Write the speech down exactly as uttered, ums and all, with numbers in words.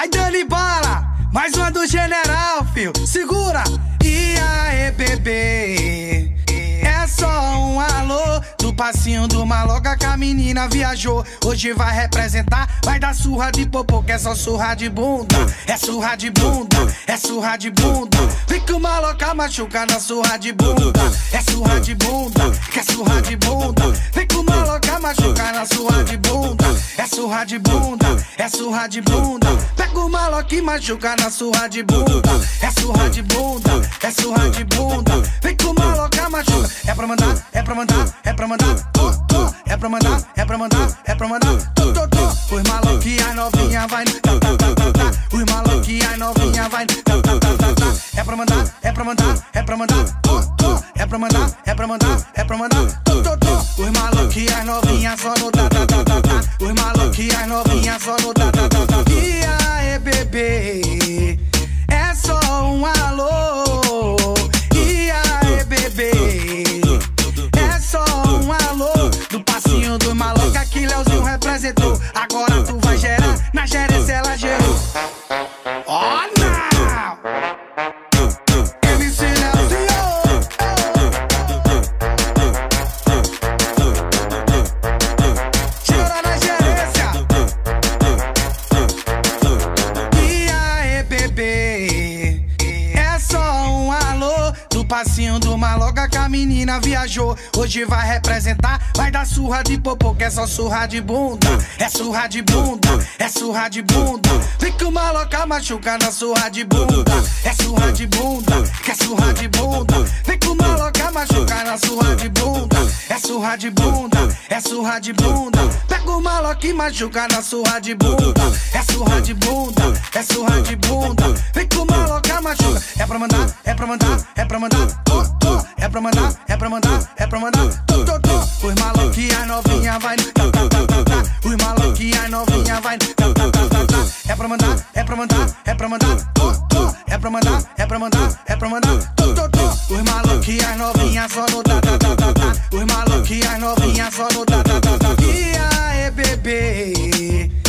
Ai, Dani Bala, mais uma do General, fio. Segura! E aí, bebê? É só um alô do passinho do maloca que a menina viajou. Hoje vai representar, vai dar surra de popô, que é só surra de bunda. É surra de bunda, é surra de bunda. Vem que o maloca machuca na surra de bunda. É surra de bunda, que é surra de bunda. Vem que o maloca machuca na surra de bunda. É surra de bunda, é surra de bunda. Pega o maloca e machuca na surra de bunda. É surra de bunda, é surra de bunda. Vem que o maloca machuca. É pra mandar, é pra mandar, é pra mandar. Tô, tô. É pra mandar, é pra mandar, é pra mandar. Tô, tô, tô. Os maloquinhos a novinha vai. Tá, tá, tá, tá, tá. Os maloquinhos a novinha vai. Tá, tá, tá, tá, tá. É pra mandar, é pra mandar, é pra mandar. Tô, tô. É pra mandar, é pra mandar, é pra mandar. Tô, tô, tô. Os maloquinhos a novinha só no tá, tá, tá, tá, tá. Os maloquinhos a novinha só no tá, tá, tá, tá. E aí, bebê? É só um alô. Do maloca que Léozinho representou. Agora tu vai gerar, na gerência ela gerou. Oh, não! M C Léozinho gerou na gerência. E aí, bebê? É só um alô do passinho do maloca que a menina viajou. Hoje vai representar, vai dar surra de popô, que é só surra de bunda. É surra de bunda, é surra de bunda. Vem que o maloca machuca na surra de bunda. É surra de bunda, que é surra de bunda. Vem que o maloca machuca na surra de bunda. É surra de bunda, é surra de bunda. Pega o maloca e machuca na surra de bunda. É surra de bunda, é surra de bunda. Vem que o maloca machuca. É pra mandar, é pra mandar, é pra mandar. Tô, tô. É pra mandar, é pra mandar, é pra mandar. Tô, tô, tô. Os maloquinhos a novinha vai. Tá, tá, tá, tá, tá. Os maloquinhos a novinha vai. Tá, tá, tá, tá, tá. É pra mandar, é pra mandar, é pra mandar. Tô, tô. É pra mandar, é pra mandar, é pra mandar. Tô, tô, tô. Os maloquinhos a novinha só no tá, tá, tá, tá, tá. Os maloquinhos a novinha só no tá, tá, tá, tá. E aí, bebê?